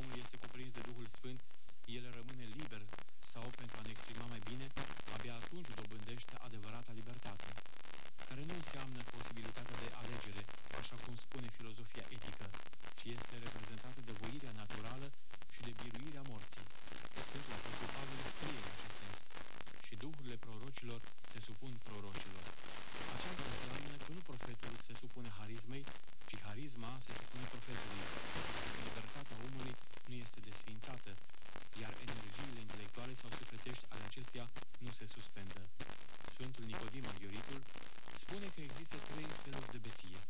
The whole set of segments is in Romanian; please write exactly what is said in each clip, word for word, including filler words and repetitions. omul este cuprins de Duhul Sfânt, el rămâne liber sau, pentru a ne exprima mai bine, abia atunci dobândește adevărata libertate, care nu înseamnă posibilitatea de alegere, așa cum spune filozofia etică, ci este reprezentată de voirea naturală și de biruirea morții. Sfântul Apostol Pavel scrie în acest sens: și duhurile prorocilor se supun prorocilor. Aceasta înseamnă că nu profetul se supune harismei, ci harisma se supune profetului. Libertatea omului nu este desfințată, iar energiile intelectuale sau sufletești ale acesteia nu se suspendă. Sfântul Nicodim Aghioritul spune că există trei feluri de beție.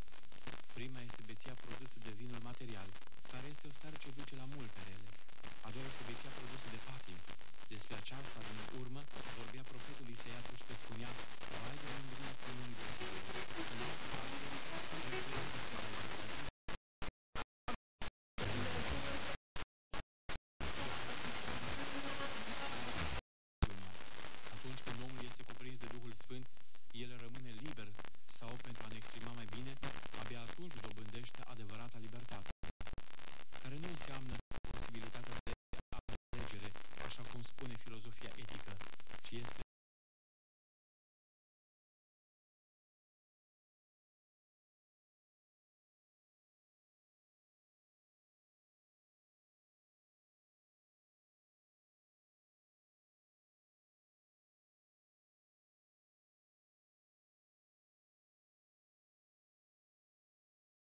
Prima este beția produsă de vinul material, care este o stare ce duce la multe rele. A doua este beția produsă de patim. Despre aceasta din urmă vorbea profetul Isaia, atunci că spunea: